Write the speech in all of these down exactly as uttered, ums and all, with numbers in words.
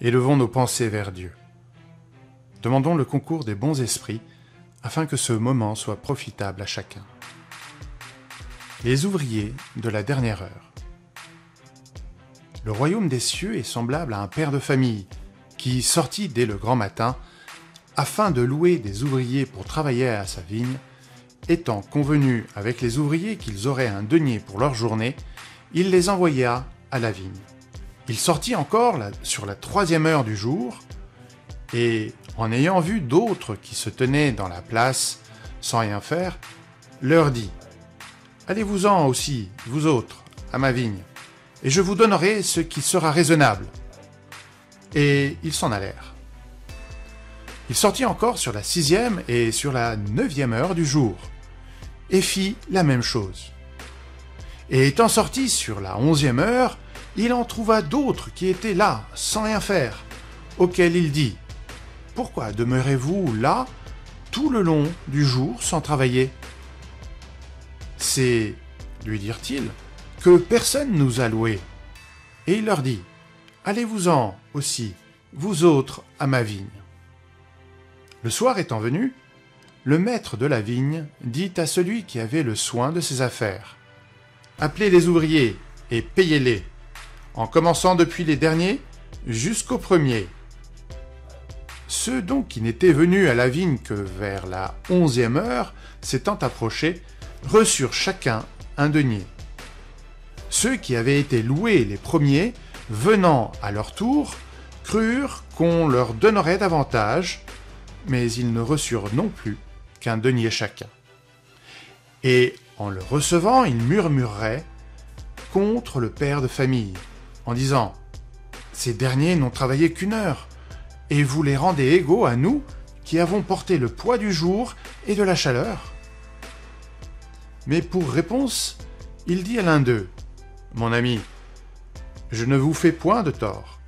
Élevons nos pensées vers Dieu. Demandons le concours des bons esprits afin que ce moment soit profitable à chacun. Les ouvriers de la dernière heure. Le royaume des cieux est semblable à un père de famille qui sortit dès le grand matin afin de louer des ouvriers pour travailler à sa vigne, étant convenu avec les ouvriers qu'ils auraient un denier pour leur journée, il les envoya à la vigne. Il sortit encore sur la troisième heure du jour, et en ayant vu d'autres qui se tenaient dans la place sans rien faire, leur dit « Allez-vous-en aussi, vous autres, à ma vigne, et je vous donnerai ce qui sera raisonnable. » Et ils s'en allèrent. Il sortit encore sur la sixième et sur la neuvième heure du jour, et fit la même chose. Et étant sorti sur la onzième heure, il en trouva d'autres qui étaient là, sans rien faire, auxquels il dit « Pourquoi demeurez-vous là tout le long du jour sans travailler ?» « C'est, lui dirent-ils, que personne nous a loués. » Et il leur dit « Allez-vous-en aussi, vous autres, à ma vigne. » Le soir étant venu, le maître de la vigne dit à celui qui avait le soin de ses affaires « Appelez les ouvriers et payez-les, en commençant depuis les derniers jusqu'aux premiers. » Ceux donc qui n'étaient venus à la vigne que vers la onzième heure, s'étant approchés, reçurent chacun un denier. Ceux qui avaient été loués les premiers, venant à leur tour, crurent qu'on leur donnerait davantage, mais ils ne reçurent non plus qu'un denier chacun. Et en le recevant, ils murmureraient contre le père de famille, en disant « Ces derniers n'ont travaillé qu'une heure, et vous les rendez égaux à nous qui avons porté le poids du jour et de la chaleur. » Mais pour réponse, il dit à l'un d'eux « Mon ami, je ne vous fais point de tort.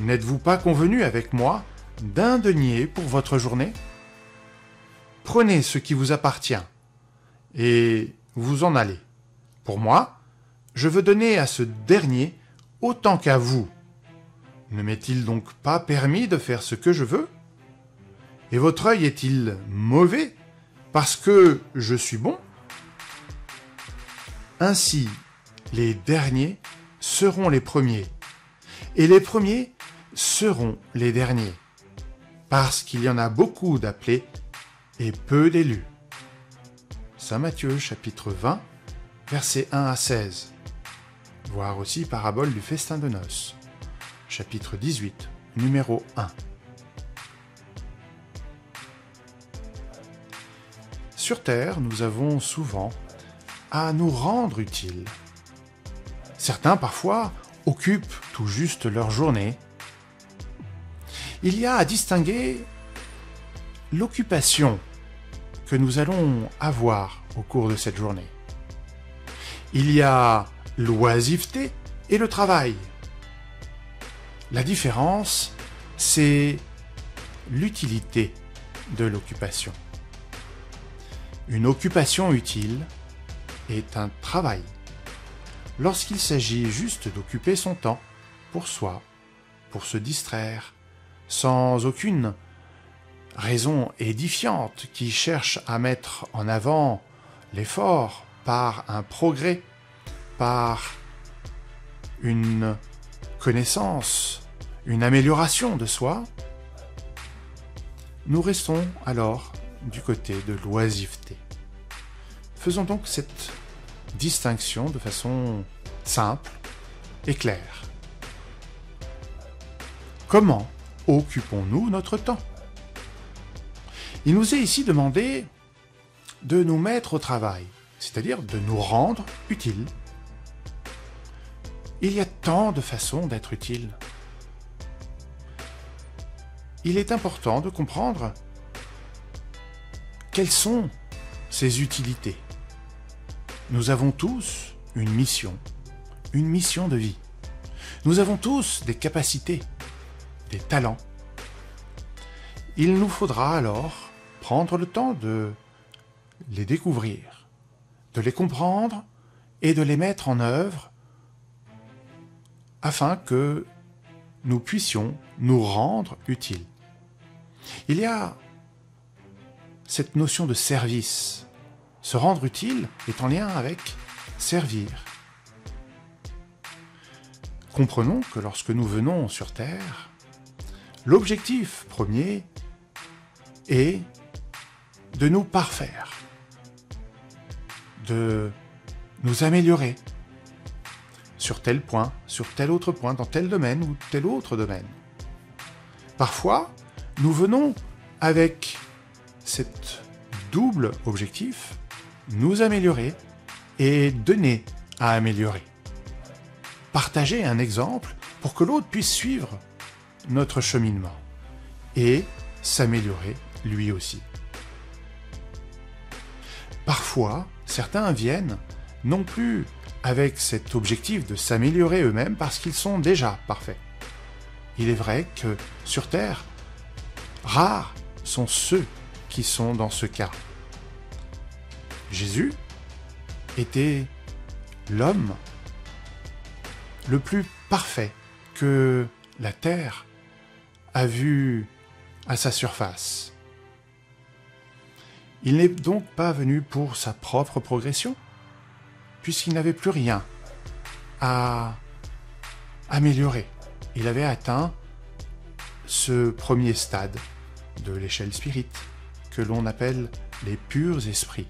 N'êtes-vous pas convenu avec moi d'un denier pour votre journée? Prenez ce qui vous appartient, et vous en allez. Pour moi, je veux donner à ce dernier autant qu'à vous. Ne m'est-il donc pas permis de faire ce que je veux? Et votre œil est-il mauvais parce que je suis bon? Ainsi, les derniers seront les premiers, et les premiers seront les derniers. Parce qu'il y en a beaucoup d'appelés et peu d'élus. » Saint Matthieu, chapitre vingt, versets un à seize. Voir aussi Parabole du festin de noces, chapitre dix-huit, numéro un. Sur Terre, nous avons souvent à nous rendre utiles. Certains, parfois, occupent tout juste leur journée. Il y a à distinguer l'occupation que nous allons avoir au cours de cette journée. Il y a l'oisiveté et le travail. La différence, c'est l'utilité de l'occupation. Une occupation utile est un travail, lorsqu'il s'agit juste d'occuper son temps pour soi, pour se distraire, sans aucune raison édifiante qui cherche à mettre en avant l'effort par un progrès, par une connaissance, une amélioration de soi, nous restons alors du côté de l'oisiveté. Faisons donc cette distinction de façon simple et claire. Comment occupons-nous notre temps? Il nous est ici demandé de nous mettre au travail, c'est-à-dire de nous rendre utiles. Il y a tant de façons d'être utile. Il est important de comprendre quelles sont ces utilités. Nous avons tous une mission, une mission de vie. Nous avons tous des capacités, des talents. Il nous faudra alors prendre le temps de les découvrir, de les comprendre et de les mettre en œuvre afin que nous puissions nous rendre utiles. Il y a cette notion de service. Se rendre utile est en lien avec servir. Comprenons que lorsque nous venons sur Terre, l'objectif premier est de nous parfaire, de nous améliorer sur tel point, sur tel autre point, dans tel domaine ou tel autre domaine. Parfois, nous venons avec cet double objectif, nous améliorer et donner à améliorer. Partager un exemple pour que l'autre puisse suivre notre cheminement et s'améliorer lui aussi. Parfois, certains viennent non plus avec cet objectif de s'améliorer eux-mêmes parce qu'ils sont déjà parfaits. Il est vrai que sur Terre, rares sont ceux qui sont dans ce cas. Jésus était l'homme le plus parfait que la Terre a vu à sa surface. Il n'est donc pas venu pour sa propre progression, puisqu'il n'avait plus rien à améliorer. Il avait atteint ce premier stade de l'échelle spirit, que l'on appelle les purs esprits,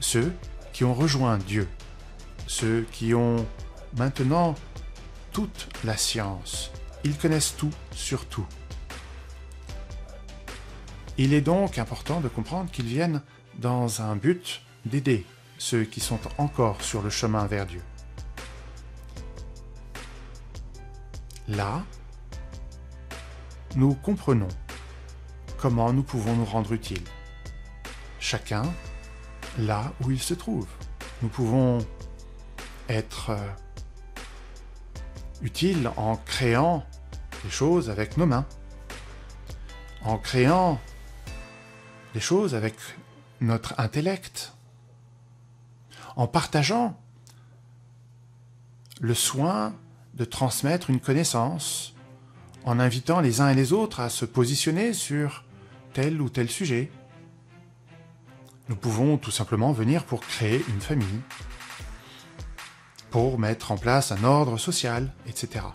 ceux qui ont rejoint Dieu, ceux qui ont maintenant toute la science. Ils connaissent tout sur tout. Il est donc important de comprendre qu'ils viennent dans un but d'aider ceux qui sont encore sur le chemin vers Dieu. Là, nous comprenons comment nous pouvons nous rendre utiles. Chacun, là où il se trouve. Nous pouvons être utiles en créant des choses avec nos mains, en créant des choses avec notre intellect, en partageant le soin de transmettre une connaissance, en invitant les uns et les autres à se positionner sur tel ou tel sujet. Nous pouvons tout simplement venir pour créer une famille, pour mettre en place un ordre social, et cetera.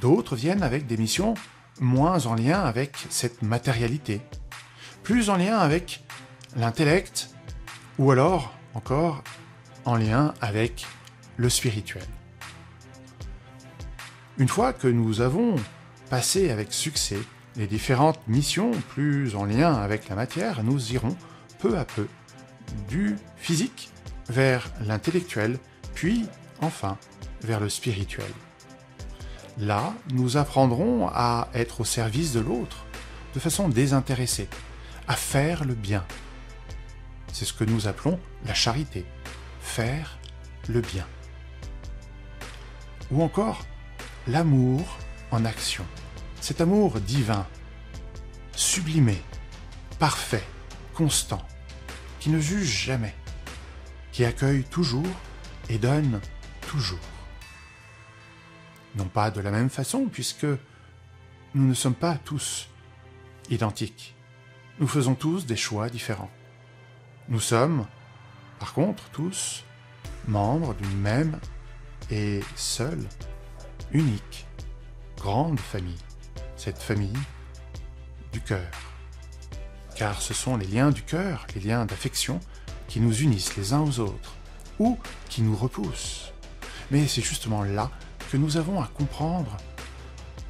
D'autres viennent avec des missions moins en lien avec cette matérialité, plus en lien avec l'intellect, ou alors encore en lien avec le spirituel. Une fois que nous avons passé avec succès les différentes missions plus en lien avec la matière, nous irons peu à peu du physique vers l'intellectuel, puis enfin vers le spirituel. Là, nous apprendrons à être au service de l'autre de façon désintéressée, à faire le bien. C'est ce que nous appelons la charité, faire le bien. Ou encore l'amour en action, cet amour divin, sublimé, parfait, constant, qui ne juge jamais, qui accueille toujours et donne toujours. Non pas de la même façon, puisque nous ne sommes pas tous identiques. Nous faisons tous des choix différents. Nous sommes, par contre, tous membres d'une même et seule, unique, grande famille, cette famille du cœur. Car ce sont les liens du cœur, les liens d'affection, qui nous unissent les uns aux autres, ou qui nous repoussent. Mais c'est justement là que nous avons à comprendre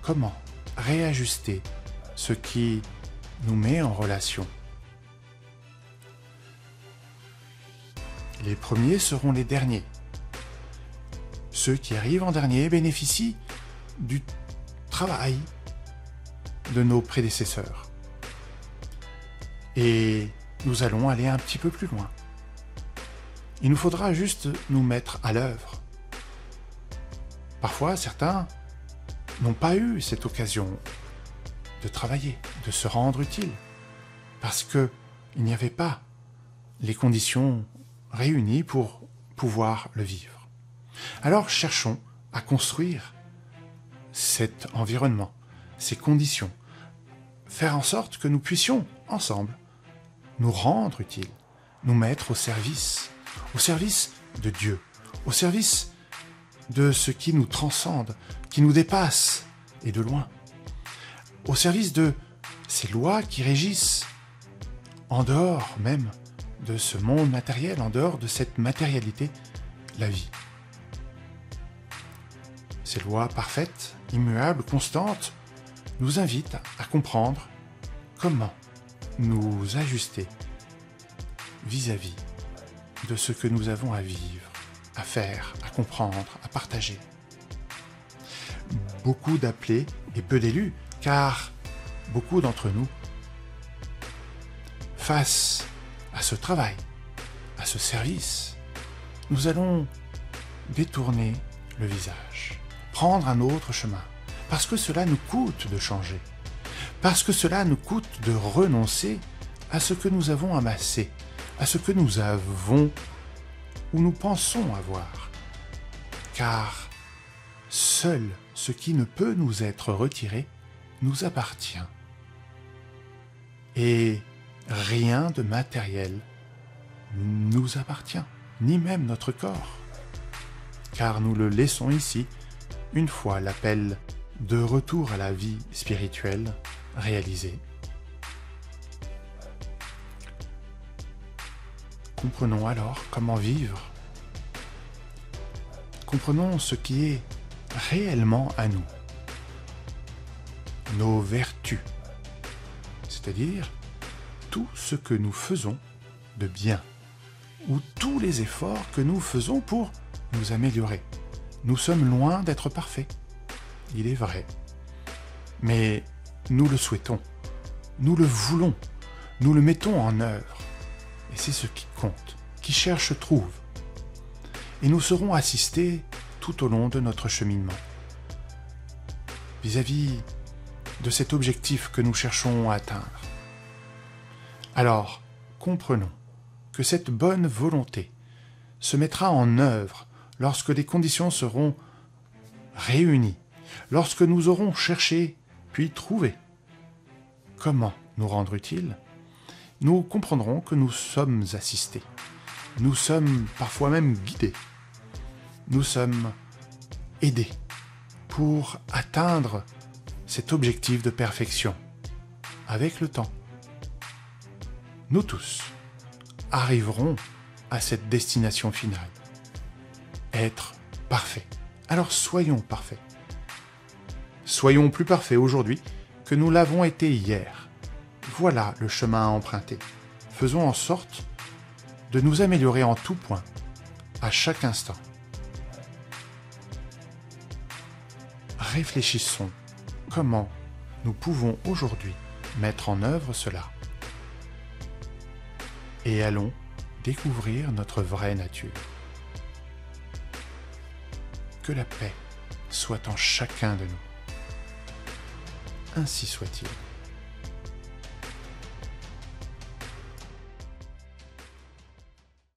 comment réajuster ce qui nous met en relation. Les premiers seront les derniers. Ceux qui arrivent en dernier bénéficient du travail de nos prédécesseurs. Et nous allons aller un petit peu plus loin. Il nous faudra juste nous mettre à l'œuvre. Parfois, certains n'ont pas eu cette occasion de travailler, de se rendre utile, parce qu'il n'y avait pas les conditions réunies pour pouvoir le vivre. Alors cherchons à construire cet environnement, ces conditions, faire en sorte que nous puissions, ensemble, nous rendre utiles, nous mettre au service, au service de Dieu, au service de ce qui nous transcende, qui nous dépasse, et de loin, au service de ces lois qui régissent, en dehors même de ce monde matériel, en dehors de cette matérialité, la vie. Ces lois parfaites, immuables, constantes, nous invitent à comprendre comment nous ajuster vis-à-vis de ce que nous avons à vivre, à faire, à comprendre, à partager. Beaucoup d'appelés et peu d'élus, car beaucoup d'entre nous, face à ce travail, à ce service, nous allons détourner le visage, prendre un autre chemin, parce que cela nous coûte de changer, parce que cela nous coûte de renoncer à ce que nous avons amassé, à ce que nous avons ou nous pensons avoir, car seul ce qui ne peut nous être retiré nous appartient, et rien de matériel nous appartient, ni même notre corps, car nous le laissons ici une fois l'appel de retour à la vie spirituelle réalisé. Comprenons alors comment vivre. Comprenons ce qui est réellement à nous. Nos vertus, c'est-à-dire tout ce que nous faisons de bien, ou tous les efforts que nous faisons pour nous améliorer. Nous sommes loin d'être parfaits, il est vrai, mais nous le souhaitons, nous le voulons, nous le mettons en œuvre, et c'est ce qui compte, qui cherche trouve, et nous serons assistés tout au long de notre cheminement, vis-à-vis de cet objectif que nous cherchons à atteindre. Alors, comprenons que cette bonne volonté se mettra en œuvre lorsque les conditions seront réunies, lorsque nous aurons cherché puis trouvé comment nous rendre utiles, nous comprendrons que nous sommes assistés, nous sommes parfois même guidés, nous sommes aidés pour atteindre cet objectif de perfection. Avec le temps, nous tous arriverons à cette destination finale. Être parfait. Alors soyons parfaits. Soyons plus parfaits aujourd'hui que nous l'avons été hier. Voilà le chemin à emprunter. Faisons en sorte de nous améliorer en tout point, à chaque instant. Réfléchissons comment nous pouvons aujourd'hui mettre en œuvre cela. Et allons découvrir notre vraie nature. Que la paix soit en chacun de nous. Ainsi soit-il.